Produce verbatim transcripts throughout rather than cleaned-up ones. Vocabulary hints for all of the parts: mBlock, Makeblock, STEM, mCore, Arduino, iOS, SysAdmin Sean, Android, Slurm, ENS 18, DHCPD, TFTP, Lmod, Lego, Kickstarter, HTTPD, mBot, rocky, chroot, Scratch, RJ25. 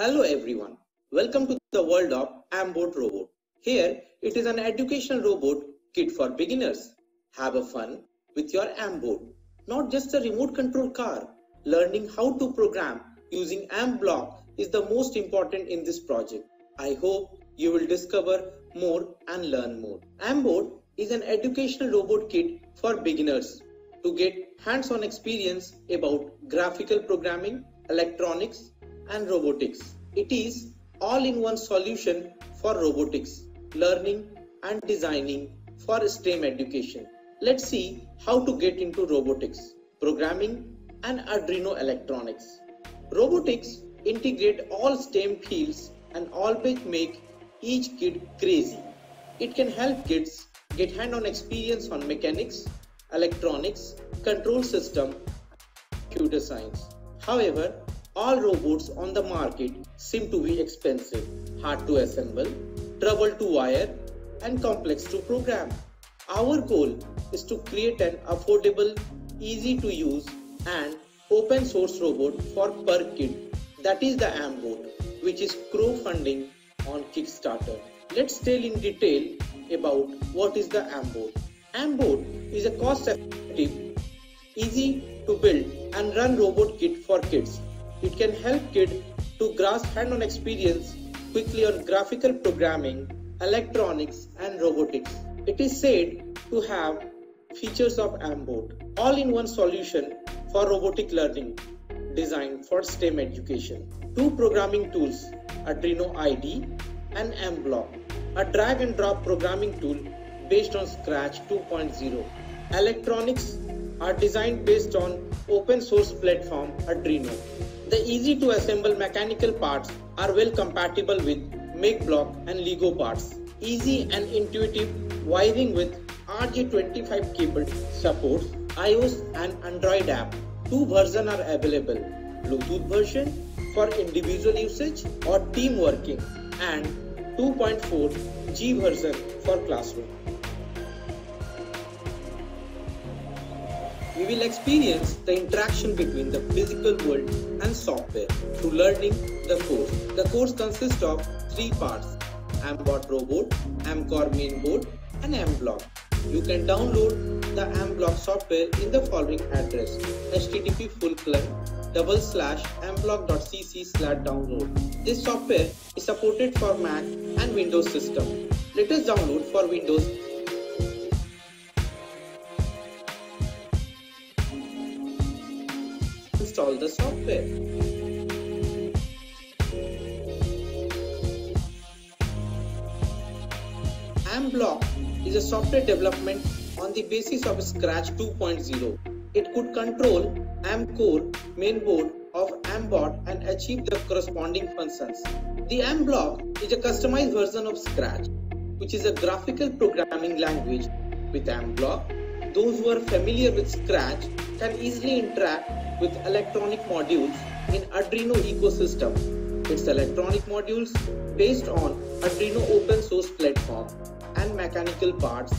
Hello everyone, welcome to the world of mBot robot. Here it is an educational robot kit for beginners. Have a fun with your mBot, not just a remote control car. Learning how to program using mBlock is the most important in this project. I hope you will discover more and learn more. mBot is an educational robot kit for beginners to get hands-on experience about graphical programming, electronics, and robotics. It is all-in-one solution for robotics, learning and designing for STEM education. Let's see how to get into robotics, programming and Arduino electronics. Robotics integrate all STEM fields and always make each kid crazy. It can help kids get hand-on experience on mechanics, electronics, control system, computer science. However, all robots on the market seem to be expensive, hard to assemble, trouble to wire, and complex to program. Our goal is to create an affordable, easy to use, and open source robot for per kid. That is the mBot, which is crowdfunding on Kickstarter. Let's tell in detail about what is the mBot. mBot is a cost-effective, easy to build and run robot kit for kids. It can help kids to grasp hand-on experience quickly on graphical programming, electronics, and robotics. It is said to have features of mBot, all-in-one solution for robotic learning, designed for STEM education. Two programming tools, Arduino I D E and mBlock, a drag-and-drop programming tool based on Scratch two point oh. Electronics are designed based on open-source platform Arduino. The easy-to-assemble mechanical parts are well compatible with Makeblock and Lego parts. Easy and intuitive wiring with R J twenty-five cable supports iOS and Android app. Two versions are available, Bluetooth version for individual usage or team working and two point four G version for classroom. We will experience the interaction between the physical world and software through learning the course. The course consists of three parts, mBot robot, mCore main board and mBlock. You can download the mBlock software in the following address, h t t p colon slash slash m block dot c c slash download. This software is supported for Mac and Windows system. Let us download for Windows. Install the software. mBlock is a software development on the basis of Scratch two point oh. It could control mCore mainboard of mBot and achieve the corresponding functions. The mBlock is a customized version of Scratch, which is a graphical programming language. With mBlock, those who are familiar with Scratch can easily interact with electronic modules in Arduino ecosystem. Its electronic modules based on Arduino open source platform and mechanical parts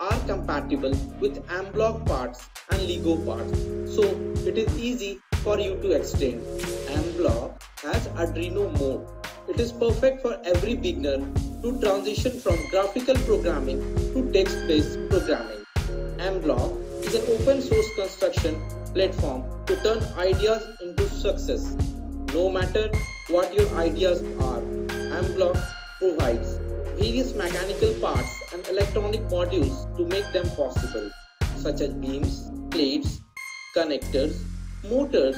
are compatible with mBlock parts and Lego parts, so it is easy for you to extend. mBlock has Arduino mode. It is perfect for every beginner to transition from graphical programming to text-based programming. mBlock is an open source construction platform to turn ideas into success. No matter what your ideas are, mBlock provides various mechanical parts and electronic modules to make them possible, such as beams, plates, connectors, motors,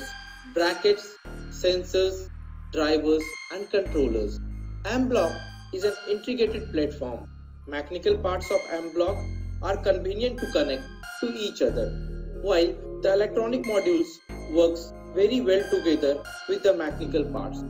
brackets, sensors, drivers, and controllers. mBlock is an integrated platform. Mechanical parts of mBlock are convenient to connect to each other, while the electronic modules works very well together with the mechanical parts.